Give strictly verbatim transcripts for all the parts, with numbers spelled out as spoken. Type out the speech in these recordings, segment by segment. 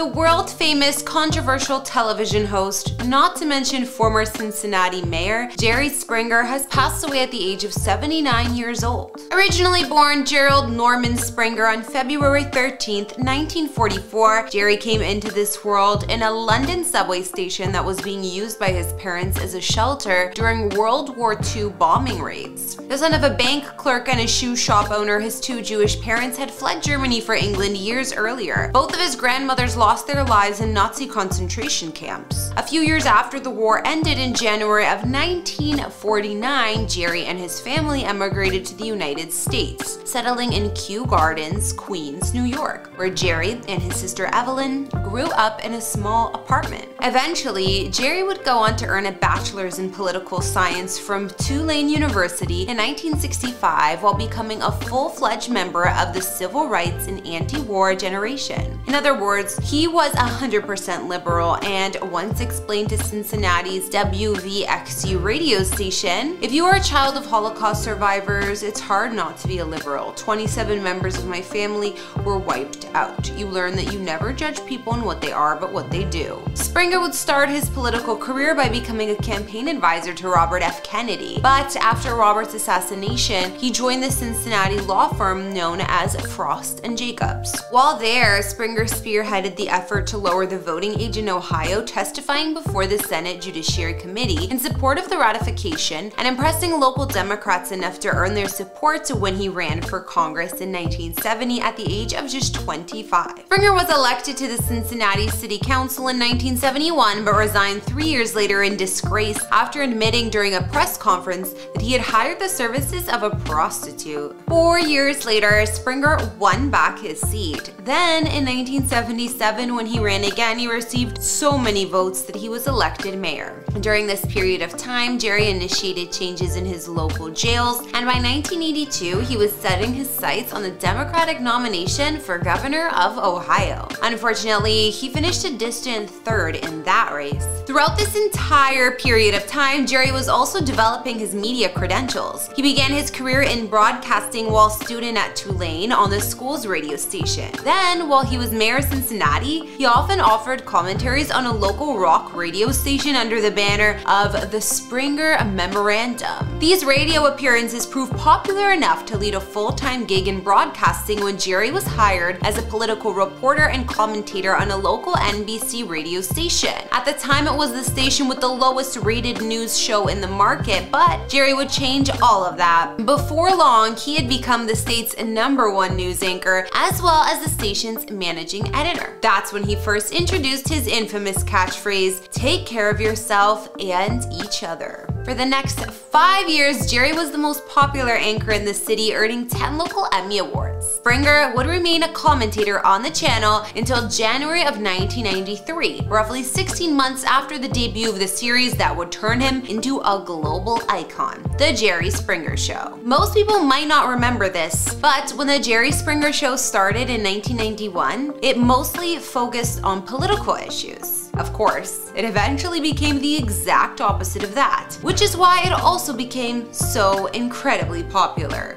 the world-famous controversial television host, not to mention former Cincinnati mayor, Jerry Springer has passed away at the age of seventy-nine years old. Originally born Gerald Norman Springer on February thirteenth, nineteen forty-four, Jerry came into this world in a London subway station that was being used by his parents as a shelter during World War Two bombing raids. The son of a bank clerk and a shoe shop owner, his two Jewish parents had fled Germany for England years earlier. Both of his grandmothers lost their lives in Nazi concentration camps. A few years after the war ended in January of nineteen forty-nine, Jerry and his family emigrated to the United States, settling in Kew Gardens, Queens, New York, where Jerry and his sister Evelyn grew up in a small apartment. Eventually, Jerry would go on to earn a bachelor's in political science from Tulane University in nineteen sixty-five while becoming a full-fledged member of the civil rights and anti-war generation. In other words, he was one hundred percent liberal and once explained to Cincinnati's W V X U radio station, "If you are a child of Holocaust survivors, it's hard not to be a liberal. twenty-seven members of my family were wiped out. You learn that you never judge people on what they are, but what they do." Springer would start his political career by becoming a campaign advisor to Robert F. Kennedy, but after Robert's assassination, he joined the Cincinnati law firm known as Frost and Jacobs. While there, Springer spearheaded the effort to lower the voting age in Ohio, testifying before the Senate Judiciary Committee in support of the ratification and impressing local Democrats enough to earn their support when he ran for Congress in nineteen seventy at the age of just twenty-five. Springer was elected to the Cincinnati City Council in nineteen seventy-one but resigned three years later in disgrace after admitting during a press conference that he had hired the services of a prostitute. Four years later, Springer won back his seat. Then, in nineteen seventy-seven, when he ran again, he received so many votes that he was elected mayor. During this period of time, Jerry initiated changes in his local jails, and by nineteen eighty-two, he was setting his sights on the Democratic nomination for governor of Ohio. Unfortunately, he finished a distant third in that race. Throughout this entire period of time, Jerry was also developing his media credentials. He began his career in broadcasting while student at Tulane on the school's radio station. Then, while he was mayor of Cincinnati, he often offered commentaries on a local rock radio station under the banner of the Springer Memorandum. These radio appearances proved popular enough to lead a full-time gig in broadcasting when Jerry was hired as a political reporter and commentator on a local N B C radio station. At the time, it was the station with the lowest rated news show in the market, but Jerry would change all of that. Before long, he had become the state's number one news anchor as well as the station's managing editor. That's when he first introduced his infamous catchphrase, "Take care of yourself and each other." For the next five years, Jerry was the most popular anchor in the city, earning ten local Emmy Awards. Springer would remain a commentator on the channel until January of nineteen ninety-three, roughly sixteen months after the debut of the series that would turn him into a global icon, The Jerry Springer Show. Most people might not remember this, but when The Jerry Springer Show started in nineteen ninety-one, it mostly focused on political issues. Of course, it eventually became the exact opposite of that, which is why it also became so incredibly popular.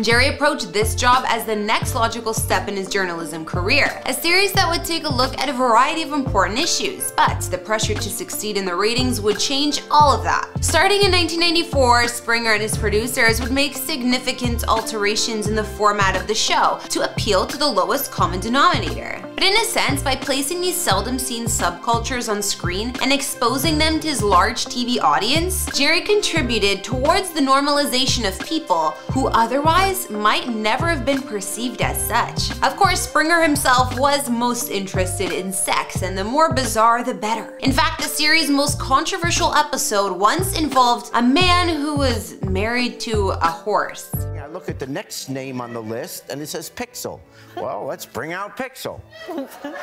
Jerry approached this job as the next logical step in his journalism career, a series that would take a look at a variety of important issues, but the pressure to succeed in the ratings would change all of that. Starting in nineteen ninety-four, Springer and his producers would make significant alterations in the format of the show to appeal to the lowest common denominator. But in a sense, by placing these seldom seen subcultures on screen and exposing them to his large T V audience, Jerry contributed towards the normalization of people who otherwise might never have been perceived as such. Of course, Springer himself was most interested in sex, and the more bizarre the better. In fact, the series' most controversial episode once involved a man who was married to a horse. I look at the next name on the list and it says Pixel. Well, let's bring out Pixel.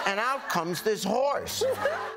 And out comes this horse.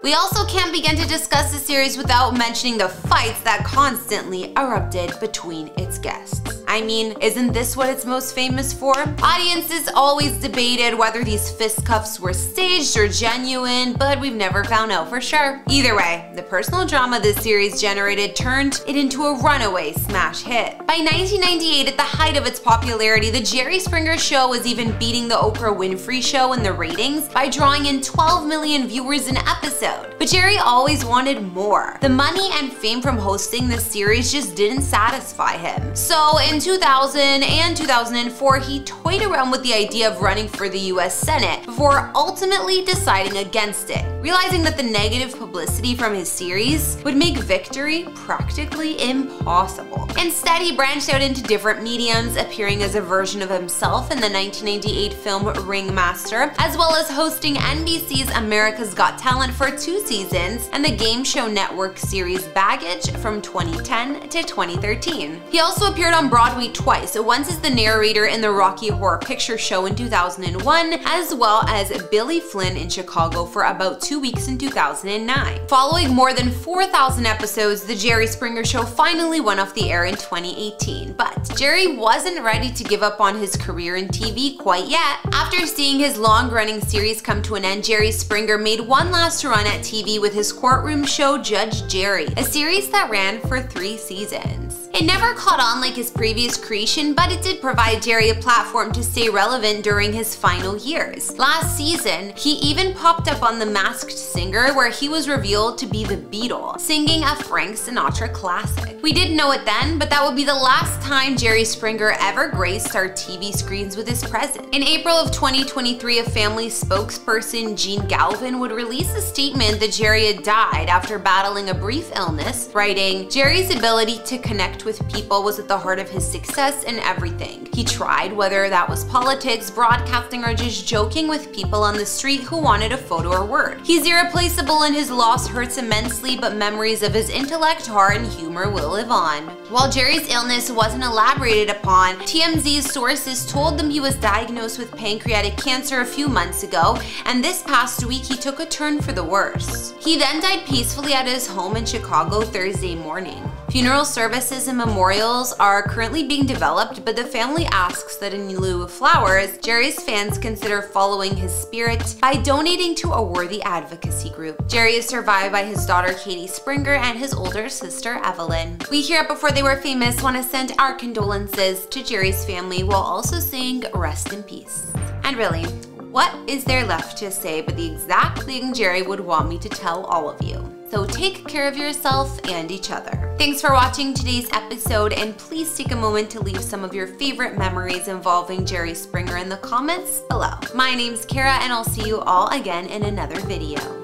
We also can't begin to discuss the series without mentioning the fights that constantly erupted between its guests. I mean, isn't this what it's most famous for? Audiences always debated whether these fistcuffs were staged or genuine, but we've never found out for sure. Either way, the personal drama this series generated turned it into a runaway smash hit. By nineteen ninety-eight, at the height of of its popularity, The Jerry Springer Show was even beating The Oprah Winfrey Show in the ratings by drawing in twelve million viewers an episode. But Jerry always wanted more. The money and fame from hosting this series just didn't satisfy him. So in two thousand and two thousand four, he toyed around with the idea of running for the U S Senate before ultimately deciding against it, realizing that the negative publicity from his series would make victory practically impossible. Instead, he branched out into different mediums, appearing as a version of himself in the nineteen ninety-eight film Ringmaster, as well as hosting N B C's America's Got Talent for two seasons and the game show network series Baggage from twenty ten to twenty thirteen. He also appeared on Broadway twice, once as the narrator in the Rocky Horror Picture Show in two thousand one, as well as Billy Flynn in Chicago for about two weeks in two thousand nine. Following more than four thousand episodes, The Jerry Springer Show finally went off the air in twenty eighteen, but Jerry wasn't ready to give up on his career in T V quite yet. After seeing his long-running series come to an end, Jerry Springer made one last run at T V with his courtroom show Judge Jerry, a series that ran for three seasons. It never caught on like his previous creation, but it did provide Jerry a platform to stay relevant during his final years. Last season, he even popped up on The Masked Singer, where he was revealed to be the Beatle, singing a Frank Sinatra classic. We didn't know it then, but that would be the last time Jerry Springer ever graced our T V screens with his presence. In April of twenty twenty-three, a family spokesperson, Gene Galvin, would release a statement that Jerry had died after battling a brief illness, writing, "Jerry's ability to connect with people was at the heart of his success in everything he tried, whether that was politics, broadcasting, or just joking with people on the street who wanted a photo or word. He's irreplaceable and his loss hurts immensely, but memories of his intellect, heart, and humor will live on." While Jerry's illness wasn't elaborated upon, T M Z's sources told them he was diagnosed with pancreatic cancer a few months ago, and this past week he took a turn for the worse. He then died peacefully at his home in Chicago Thursday morning. Funeral services and memorials are currently being developed, but the family asks that in lieu of flowers, Jerry's fans consider following his spirit by donating to a worthy advocacy group. Jerry is survived by his daughter Katie Springer and his older sister Evelyn. We here at Before They Were Famous want to send our condolences to Jerry's family while also saying rest in peace. And really, what is there left to say but the exact thing Jerry would want me to tell all of you? So take care of yourself and each other. Thanks for watching today's episode, and please take a moment to leave some of your favorite memories involving Jerry Springer in the comments below. My name's Kara, and I'll see you all again in another video.